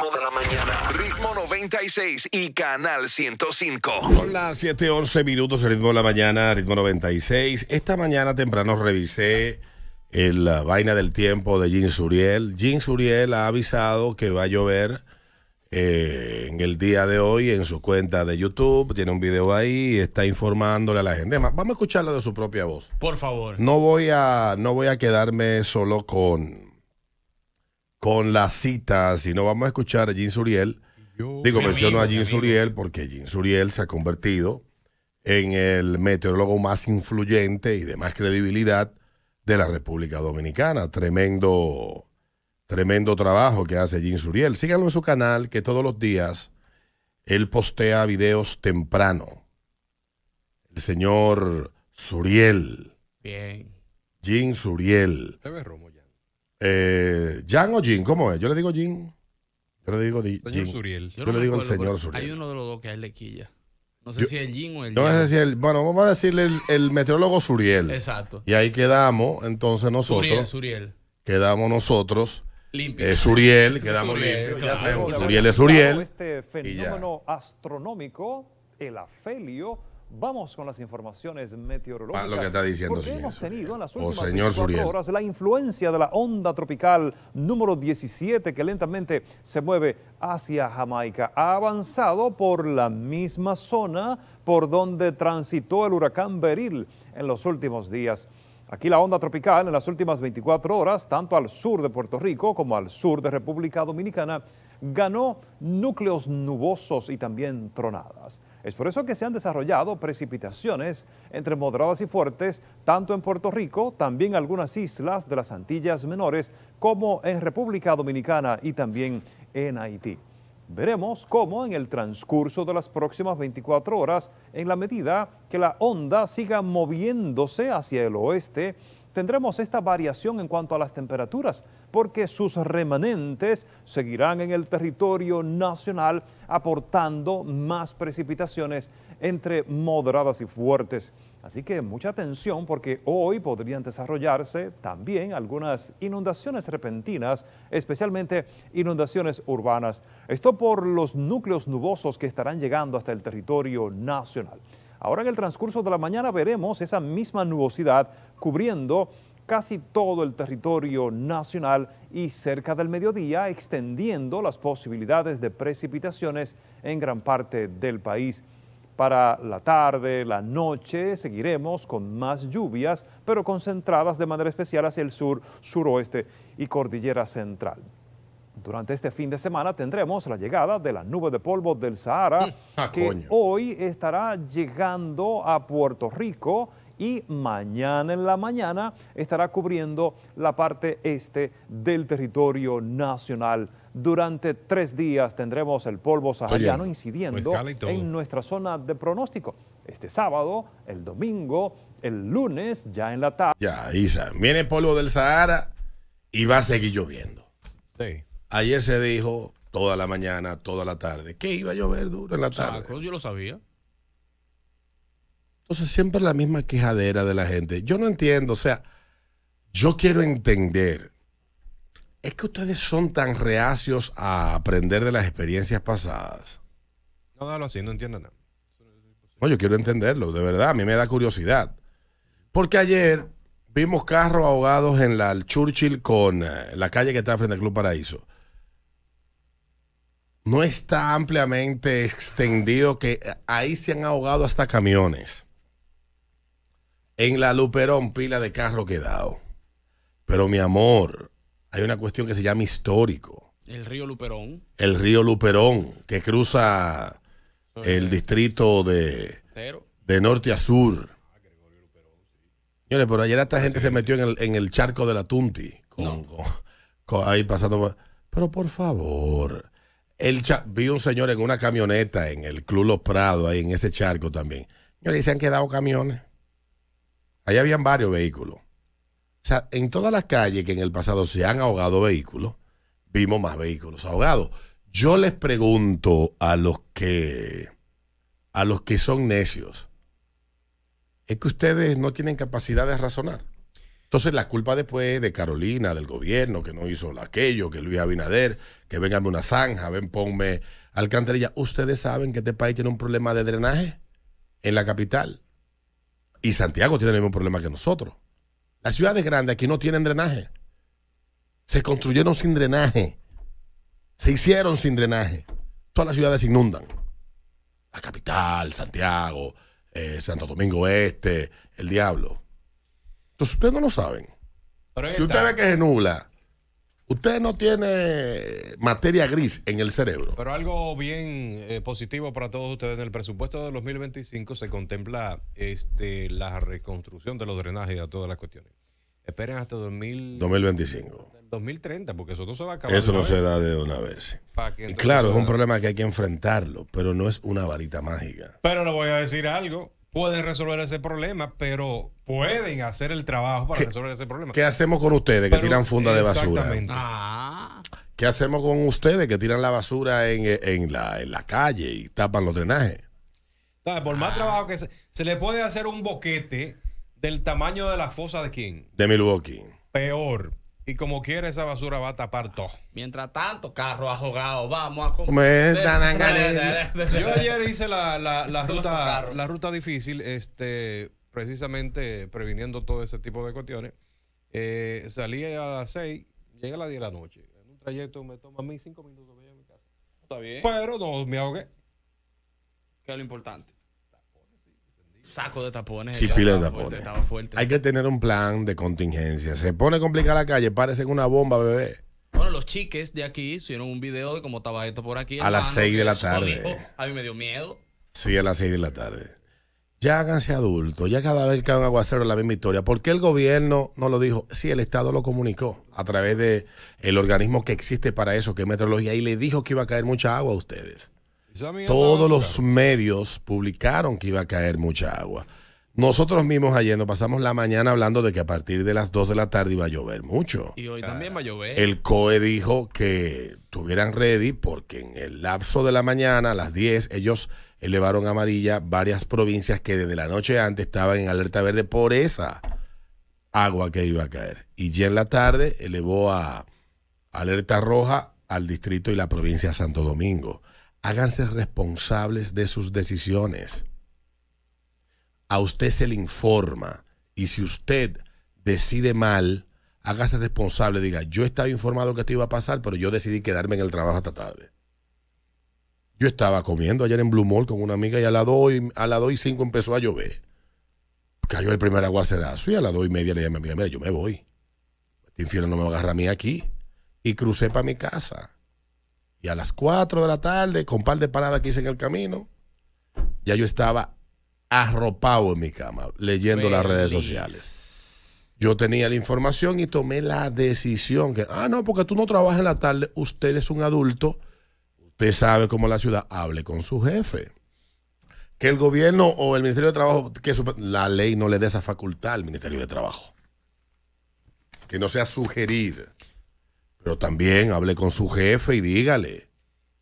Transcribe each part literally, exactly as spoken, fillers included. ritmo de la mañana. Ritmo noventa y seis y Canal ciento cinco. Son las siete once minutos, el ritmo de la mañana, ritmo noventa y seis. Esta mañana temprano revisé el, la vaina del tiempo de Jean Suriel. Jean Suriel ha avisado que va a llover eh, en el día de hoy en su cuenta de YouTube. Tiene un video ahí y está informándole a la gente. Además, vamos a escucharlo de su propia voz. Por favor. No voy a, no voy a quedarme solo con... con las citas, si no vamos a escuchar a Jean Suriel. Yo, digo, menciono amigo, a Jean Suriel porque Jean Suriel se ha convertido en el meteorólogo más influyente y de más credibilidad de la República Dominicana. Tremendo, tremendo trabajo que hace Jean Suriel. Síganlo en su canal, que todos los días él postea videos temprano. El señor Suriel. Bien. Jean Suriel. Se ve romo ya. Eh, ¿Jean o Jean? ¿Cómo es? Yo le digo Jean. Yo le digo Jean. Señor Suriel. Yo, yo no le digo el señor Suriel. Hay uno de los dos que a él le quilla. No sé yo, si es el Jean o el Jean. No sé si el, bueno, vamos a decirle el, el meteorólogo Suriel. Exacto. Y ahí quedamos, entonces nosotros. Suriel, Suriel. Quedamos nosotros. Limpio. Eh, Suriel, quedamos limpios. Claro. Ya sabemos, Suriel es Suriel. Este fenómeno astronómico, el afelio. Vamos con las informaciones meteorológicas. Ah, lo que está diciendo, porque señor, hemos tenido en las últimas veinticuatro horas la influencia de la onda tropical número diecisiete, que lentamente se mueve hacia Jamaica. Ha avanzado por la misma zona por donde transitó el huracán Beril en los últimos días. Aquí la onda tropical en las últimas veinticuatro horas, tanto al sur de Puerto Rico como al sur de República Dominicana, ganó núcleos nubosos y también tronadas. Es por eso que se han desarrollado precipitaciones entre moderadas y fuertes, tanto en Puerto Rico, también algunas islas de las Antillas Menores, como en República Dominicana y también en Haití. Veremos cómo en el transcurso de las próximas veinticuatro horas, en la medida que la onda siga moviéndose hacia el oeste, tendremos esta variación en cuanto a las temperaturas, porque sus remanentes seguirán en el territorio nacional aportando más precipitaciones entre moderadas y fuertes. Así que mucha atención, porque hoy podrían desarrollarse también algunas inundaciones repentinas, especialmente inundaciones urbanas. Esto por los núcleos nubosos que estarán llegando hasta el territorio nacional. Ahora en el transcurso de la mañana veremos esa misma nubosidad cubriendo casi todo el territorio nacional y cerca del mediodía extendiendo las posibilidades de precipitaciones en gran parte del país. Para la tarde, la noche, seguiremos con más lluvias, pero concentradas de manera especial hacia el sur, suroeste y cordillera central. Durante este fin de semana tendremos la llegada de la nube de polvo del Sahara, ah, que coño. hoy estará llegando a Puerto Rico y mañana en la mañana estará cubriendo la parte este del territorio nacional. Durante tres días tendremos el polvo sahariano Oye, incidiendo en nuestra zona de pronóstico. Este sábado, el domingo, el lunes, ya en la tarde. Ya, Isa, viene el polvo del Sahara y va a seguir lloviendo. Sí. Ayer se dijo toda la mañana, toda la tarde, que iba a llover duro en la tarde. Sacos, yo lo sabía. Entonces siempre la misma quejadera de la gente. Yo no entiendo, o sea, yo quiero entender. Es que ustedes son tan reacios a aprender de las experiencias pasadas. No, dalo así, no entiendo nada. No, yo quiero entenderlo, de verdad, a mí me da curiosidad. Porque ayer... vimos carros ahogados en la Churchill con la calle que está frente al Club Paraíso. No está ampliamente extendido que ahí se han ahogado hasta camiones. En la Luperón, pila de carro quedado. Pero mi amor, hay una cuestión que se llama histórico. El río Luperón. El río Luperón, que cruza el distrito de, de norte a sur. Señores, pero ayer esta gente sí, se metió en el, en el charco de la Tunti. Con, no. con, con, ahí pasando por... Pero por favor. El cha... Vi un señor en una camioneta en el Club Los Prado, ahí en ese charco también. Señores, y se han quedado camiones. Ahí habían varios vehículos. O sea, en todas las calles que en el pasado se han ahogado vehículos, vimos más vehículos ahogados. Yo les pregunto a los que, a los que son necios. Es que ustedes no tienen capacidad de razonar. Entonces la culpa después de Carolina, del gobierno, que no hizo aquello, que Luis Abinader, que véngame una zanja, ven ponme alcantarilla. Ustedes saben que este país tiene un problema de drenaje en la capital. Y Santiago tiene el mismo problema que nosotros. Las ciudades grandes aquí no tienen drenaje. Se construyeron sin drenaje. Se hicieron sin drenaje. Todas las ciudades se inundan. La capital, Santiago, eh, Santo Domingo Este, el diablo. Entonces ustedes no lo saben. Pero si usted ve que se nubla, usted no tiene materia gris en el cerebro. Pero algo bien eh, positivo para todos ustedes. En el presupuesto de dos mil veinticinco se contempla este, la reconstrucción de los drenajes y a todas las cuestiones. Esperen hasta dos mil veinticinco. dos mil treinta, porque eso no se va a acabar. Eso no se da de una vez. Y claro, es un problema que hay que enfrentarlo, pero no es una varita mágica. Pero le voy a decir algo. Pueden resolver ese problema, pero pueden hacer el trabajo para resolver ese problema. ¿Qué hacemos con ustedes que tiran funda de basura? Exactamente. Ah. ¿Qué hacemos con ustedes que tiran la basura en, en, la, en la calle y tapan los drenajes? ¿Sabe? Por ah. más trabajo que se, se le puede hacer un boquete del tamaño de la fosa de quién? De Milwaukee. Peor. Y como quiera, esa basura va a tapar todo. Mientras tanto, carro ahogado, vamos a comer. Yo ayer hice la, la, la, ruta, la ruta difícil, este, precisamente previniendo todo ese tipo de cuestiones. Eh, salí a las seis, llegué a las diez de la noche. En un trayecto me toma a mí cinco minutos para llegar a mi casa. Está bien. Pero no me ahogué. ¿Qué es lo importante? Saco de tapones. Sí, pila de tapones. Fuerte, Hay que tener un plan de contingencia. Se pone complicada la calle, parece una bomba, bebé. Bueno, los chiques de aquí hicieron un video de cómo estaba esto por aquí. A las seis de la tarde. Dijo, a mí me dio miedo. Sí, a las seis de la tarde. Ya háganse adultos. Ya cada vez que hay un aguacero es la misma historia. ¿Por qué el gobierno no lo dijo? Sí, el Estado lo comunicó a través del organismo que existe para eso, que es meteorología, y le dijo que iba a caer mucha agua a ustedes. Todos los medios publicaron que iba a caer mucha agua. Nosotros mismos ayer nos pasamos la mañana hablando de que a partir de las dos de la tarde iba a llover mucho. Y hoy también va a llover. El C O E dijo que tuvieran ready porque en el lapso de la mañana, a las diez, ellos elevaron a amarilla varias provincias que desde la noche antes estaban en alerta verde por esa agua que iba a caer. Y ya en la tarde elevó a alerta roja al distrito y la provincia de Santo Domingo. Háganse responsables de sus decisiones. A usted se le informa y si usted decide mal, hágase responsable. Diga, yo estaba informado que esto iba a pasar, pero yo decidí quedarme en el trabajo hasta tarde. Yo estaba comiendo ayer en Blue Mall con una amiga y a las dos y cinco empezó a llover. Cayó el primer aguacerazo y a las dos y media le llamé a mi amiga, mira, yo me voy. Este infierno no me va a agarrar a mí aquí. Y crucé para mi casa. Y a las cuatro de la tarde, con un par de paradas que hice en el camino, ya yo estaba arropado en mi cama, leyendo Feliz. las redes sociales. Yo tenía la información y tomé la decisión que, ah, no, porque tú no trabajas en la tarde, usted es un adulto, usted sabe cómo la ciudad, hable con su jefe. Que el gobierno o el Ministerio de Trabajo, que super... la ley no le dé esa facultad al Ministerio de Trabajo. Que no sea sugerir. Pero también hable con su jefe y dígale.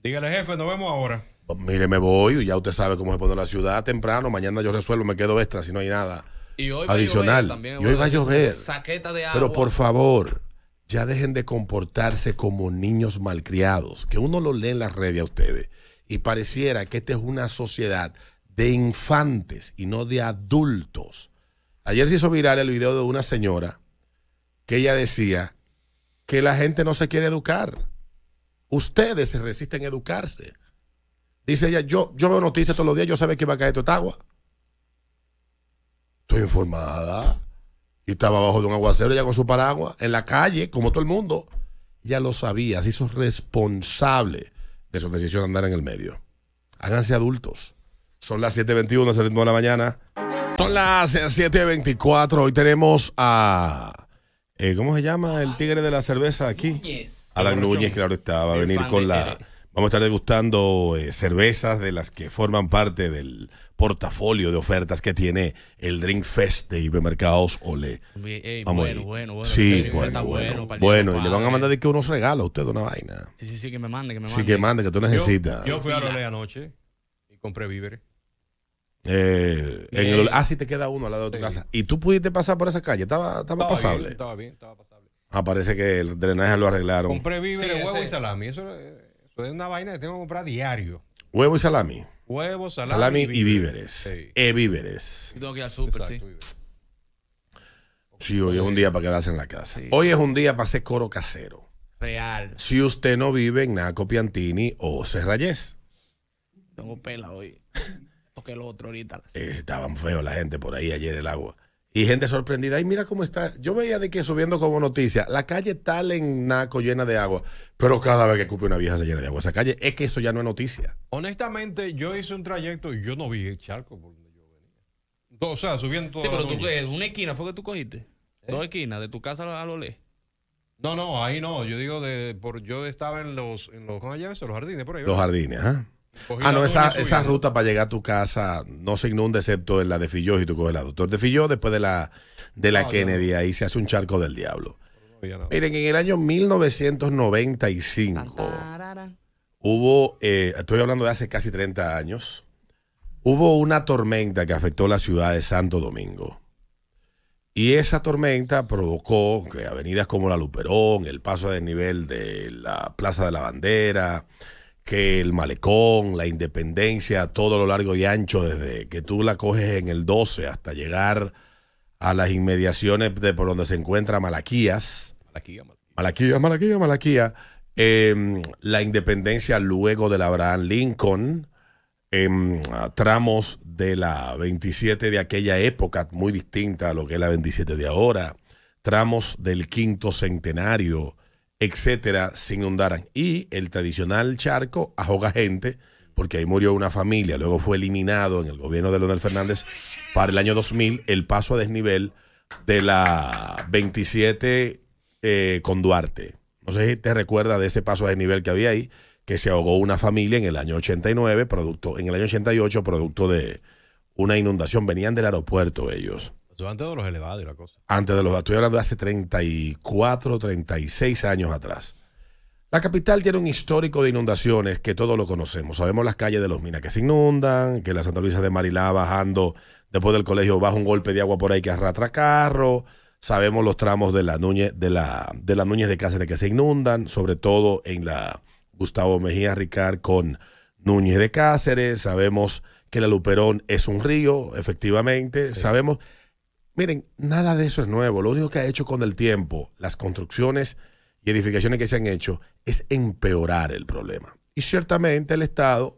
Dígale, jefe, nos vemos ahora. Pues, mire, me voy y ya usted sabe cómo se pone la ciudad temprano. Mañana yo resuelvo, me quedo extra si no hay nada y hoy adicional. Va a llover, y hoy va a llover. Saqueta de agua. Pero por favor, ya dejen de comportarse como niños malcriados. Que uno lo lee en las redes a ustedes. Y pareciera que esta es una sociedad de infantes y no de adultos. Ayer se hizo viral el video de una señora que ella decía que la gente no se quiere educar. Ustedes se resisten a educarse. Dice ella, yo, yo veo noticias todos los días, yo sabía que iba a caer esta agua. Estoy informada. Y estaba abajo de un aguacero ya con su paraguas, en la calle, como todo el mundo. Ya lo sabía, se hizo responsable de su decisión de andar en el medio. Háganse adultos. Son las siete veintiuno, es el ritmo de la mañana. Son las siete veinticuatro, hoy tenemos a... Eh, ¿Cómo se llama el tigre de la cerveza aquí? Núñez. Alan Núñez, claro está, va a venir con la... Vamos a estar degustando eh, cervezas de las que forman parte del portafolio de ofertas que tiene el Drink Fest de Hipermercados Olé. Ey, Vamos bueno, bueno, bueno. Sí, bueno, bueno. Bueno, bueno y le van a mandar de que unos regalos a usted, una vaina. Sí, sí, sí, que me mande, que me mande. Sí, que mande, que tú necesitas. Yo, yo fui a Olé anoche y compré víveres. Eh, en el, ah, sí, te queda uno al lado de tu sí. casa. ¿Y tú pudiste pasar por esa calle? ¿Estaba, estaba, estaba pasable? Bien, estaba bien, estaba pasable. Ah, parece que el drenaje lo arreglaron. Compré víveres, sí, huevo y salami. Eso, eso es una vaina que tengo que comprar diario. ¿Huevo y salami? Huevo, salami, salami y víveres. Y víveres. Sí. E víveres. Yo tengo que ir al súper, sí. Víveres. Sí, hoy es un día para quedarse en la casa. Sí. Hoy es un día para hacer coro casero. Real. Si usted no vive en Naco Piantini o Serrayés. Tengo pela hoy. Porque el otro ahorita. Eh, estaban feos la gente por ahí ayer el agua. Y gente sorprendida. Y mira cómo está. Yo veía de que subiendo como noticia, la calle tal en Naco llena de agua. Pero cada vez que escupe una vieja se llena de agua esa calle. Es que eso ya no es noticia. Honestamente, yo hice un trayecto y yo no vi el charco por donde yo venía. O sea, subiendo todo. Sí, pero tú, en una esquina fue que tú cogiste. ¿Eh? Dos esquinas, de tu casa a lo lejos. No, no, ahí no. Yo digo, de por yo estaba en los, en los, ¿cómo se llama eso? Los jardines por ahí. ¿Verdad? Los jardines, ajá. ¿eh? Cogí ah, no, esa, esa ruta para llegar a tu casa no se inunda excepto en la de Filló, y tú coges la doctor de Filló, después de la de la no, Kennedy, no. Ahí se hace un charco del diablo. No, no. Miren, en el año mil novecientos noventa y cinco hubo, eh, estoy hablando de hace casi treinta años, hubo una tormenta que afectó la ciudad de Santo Domingo. Y esa tormenta provocó que avenidas como la Luperón, el paso a desnivel de la Plaza de la Bandera, que el Malecón, la Independencia, todo lo largo y ancho, desde que tú la coges en el doce hasta llegar a las inmediaciones de por donde se encuentra Malaquías. Malaquías, Malaquías, Malaquías, Malaquías. Eh, la Independencia luego del Abraham Lincoln, eh, tramos de la veintisiete de aquella época, muy distinta a lo que es la veintisiete de ahora, tramos del quinto centenario, etcétera, se inundaran. Y el tradicional charco ahoga gente, porque ahí murió una familia. Luego fue eliminado en el gobierno de Leonel Fernández para el año dos mil el paso a desnivel de la veintisiete eh, con Duarte. No sé si te recuerdas de ese paso a desnivel que había ahí, que se ahogó una familia en el año ochenta y nueve, producto, en el año ochenta y ocho, producto de una inundación. Venían del aeropuerto ellos. Antes de los elevados y la cosa. Antes de los, estoy hablando de hace treinta y cuatro, treinta y seis años atrás. La capital tiene un histórico de inundaciones que todos lo conocemos. Sabemos las calles de Los Minas que se inundan, que la Santa Luisa de Marilá bajando después del colegio baja un golpe de agua por ahí que arrastra carro. Sabemos los tramos de la Núñez de la, de la Núñez de Cáceres que se inundan, sobre todo en la Gustavo Mejía Ricard con Núñez de Cáceres. Sabemos que la Luperón es un río, efectivamente. Sí. Sabemos... Miren, nada de eso es nuevo. Lo único que ha hecho con el tiempo, las construcciones y edificaciones que se han hecho, es empeorar el problema. Y ciertamente el Estado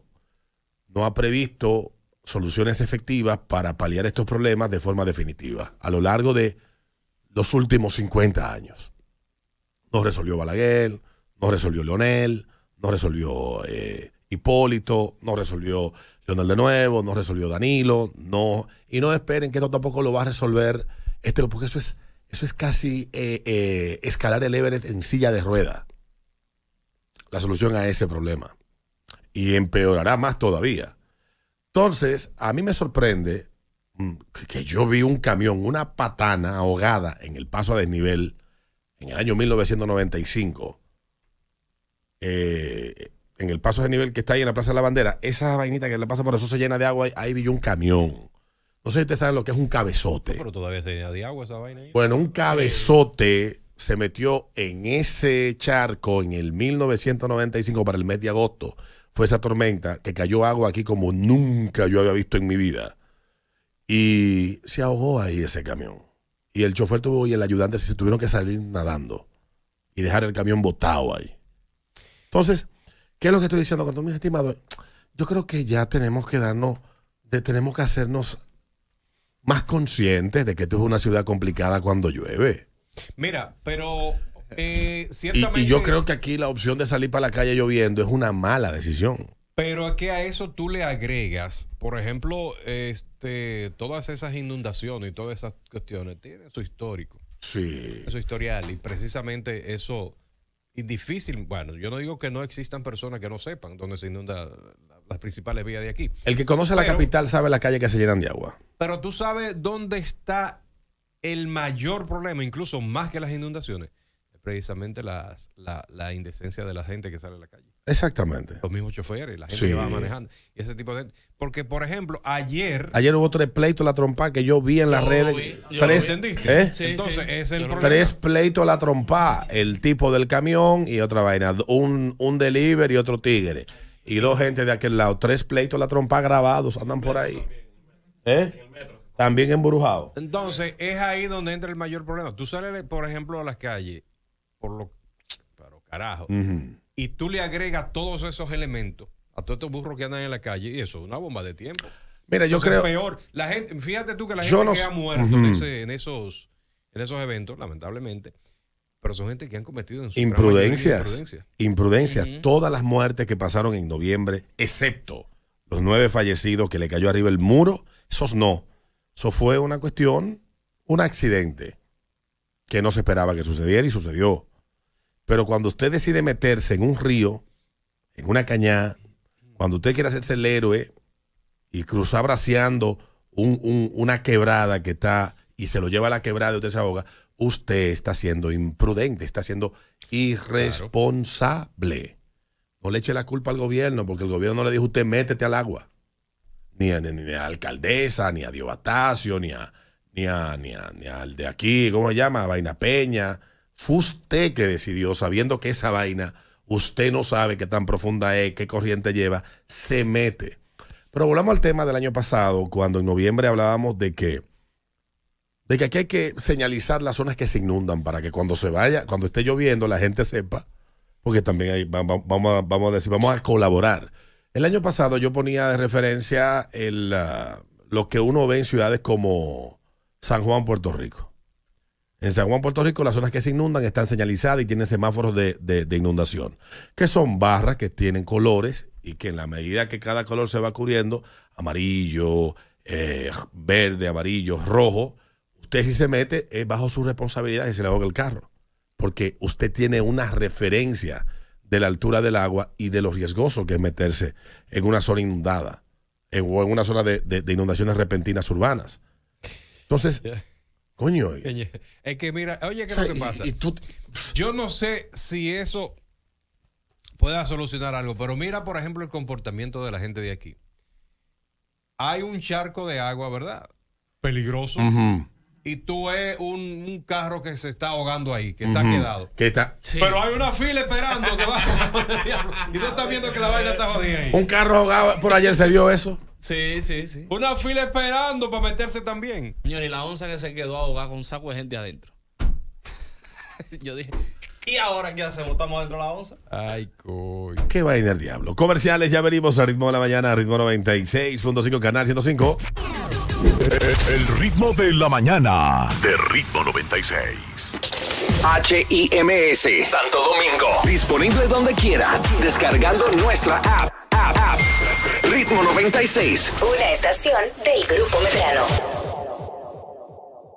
no ha previsto soluciones efectivas para paliar estos problemas de forma definitiva. A lo largo de los últimos cincuenta años. No resolvió Balaguer, no resolvió Leonel, no resolvió eh, Hipólito, no resolvió... Leonel de nuevo, no resolvió Danilo, no, y no esperen que esto tampoco lo va a resolver, este, porque eso es, eso es casi eh, eh, escalar el Everest en silla de rueda, la solución a ese problema, y empeorará más todavía. Entonces, a mí me sorprende que yo vi un camión, una patana ahogada en el paso a desnivel en el año mil novecientos noventa y cinco, eh... en el paso de nivel que está ahí en la Plaza de la Bandera, esa vainita que le pasa por eso se llena de agua, ahí vi yo un camión. No sé si ustedes saben lo que es un cabezote. Pero todavía se llena de agua esa vaina ahí. Bueno, un cabezote se metió en ese charco en el mil novecientos noventa y cinco para el mes de agosto. Fue esa tormenta que cayó agua aquí como nunca yo había visto en mi vida. Y se ahogó ahí ese camión. Y el chofer tuvo y el ayudante se tuvieron que salir nadando y dejar el camión botado ahí. Entonces... ¿Qué es lo que estoy diciendo, mis estimados? Yo creo que ya tenemos que darnos, de, tenemos que hacernos más conscientes de que esto es una ciudad complicada cuando llueve. Mira, pero eh, ciertamente... Y, y yo creo que aquí la opción de salir para la calle lloviendo es una mala decisión. Pero es que a eso tú le agregas, por ejemplo, este, todas esas inundaciones y todas esas cuestiones tienen su histórico. Sí. Su historial, y precisamente eso... Y difícil, bueno, yo no digo que no existan personas que no sepan dónde se inundan las principales vías de aquí. El que conoce pero, la capital sabe las calles que se llenan de agua. Pero tú sabes dónde está el mayor problema, incluso más que las inundaciones. precisamente las, la, la indecencia de la gente que sale a la calle. Exactamente. Los mismos choferes, la gente sí. que va manejando. Y ese tipo de... Porque, por ejemplo, ayer... Ayer hubo tres pleitos a la trompa que yo vi en las redes. Vi, tres, ¿eh? Sí, entonces, sí. es el yo problema. Tres pleitos a la trompa. El tipo del camión y otra vaina. Un, un delivery y otro tigre. Y dos gente de aquel lado. Tres pleitos a la trompa grabados. Andan por ahí. ¿Eh? También embrujado. Entonces, es ahí donde entra el mayor problema. Tú sales, por ejemplo, a las calles, por lo pero carajo, uh-huh. y tú le agregas todos esos elementos a todos estos burros que andan en la calle, y eso es una bomba de tiempo. Mira, yo entonces, creo... peor. La gente, fíjate tú que la gente no... que ha muerto uh-huh. en, ese, en, esos, en esos eventos, lamentablemente, pero son gente que han cometido en su imprudencias. Imprudencias. Imprudencias. Uh-huh. Todas las muertes que pasaron en noviembre, excepto los nueve fallecidos que le cayó arriba el muro, esos no. Eso fue una cuestión, un accidente que no se esperaba que sucediera y sucedió. Pero cuando usted decide meterse en un río, en una cañada, cuando usted quiere hacerse el héroe y cruzar braceando un, un, una quebrada que está y se lo lleva a la quebrada y usted se ahoga, usted está siendo imprudente, está siendo irresponsable. Claro. No le eche la culpa al gobierno porque el gobierno no le dijo usted métete al agua. Ni a, ni, ni a la alcaldesa, ni a Diobatacio, ni a, ni a, ni a, ni al de aquí, ¿cómo se llama? Vaina Peña. Fue usted que decidió, sabiendo que esa vaina, usted no sabe qué tan profunda es, qué corriente lleva, se mete. Pero volvamos al tema del año pasado, cuando en noviembre hablábamos de que, de que aquí hay que señalizar las zonas que se inundan para que cuando se vaya, cuando esté lloviendo, la gente sepa, porque también hay, vamos, a, vamos a decir, vamos a colaborar. El año pasado yo ponía de referencia el, uh, lo que uno ve en ciudades como San Juan, Puerto Rico. En San Juan, Puerto Rico, las zonas que se inundan están señalizadas y tienen semáforos de, de, de inundación, que son barras que tienen colores y que en la medida que cada color se va cubriendo, amarillo, eh, verde, amarillo, rojo, usted si se mete es bajo su responsabilidad y se le ahoga el carro, porque usted tiene una referencia de la altura del agua y de lo riesgoso que es meterse en una zona inundada en, o en una zona de, de, de inundaciones repentinas urbanas. Entonces, coño. Es que mira, oye, ¿qué es lo que pasa? Y, y tú... Yo no sé si eso pueda solucionar algo, pero mira, por ejemplo, el comportamiento de la gente de aquí. Hay un charco de agua, ¿verdad? Peligroso. Uh-huh. Y tú ves un, un carro que se está ahogando ahí, que está uh-huh. quedado. Que está. Sí. Pero hay una fila esperando que va. Y tú estás viendo que la vaina está jodida ahí. Un carro ahogado, por ayer se vio eso. Sí, sí, sí. Una fila esperando para meterse también. Señor, y la onza que se quedó ahogada con un saco de gente adentro. Yo dije, ¿y ahora qué hacemos? ¿Estamos adentro de la onza? Ay, coño. Qué vaina el diablo. Comerciales, ya venimos al ritmo de la mañana, ritmo noventa y seis punto cinco, canal ciento cinco. El ritmo de la mañana de Ritmo noventa y seis. H I M S Santo Domingo. Disponible donde quiera. Descargando nuestra app. app, app. Ritmo noventa y seis. Una estación del Grupo Medrano.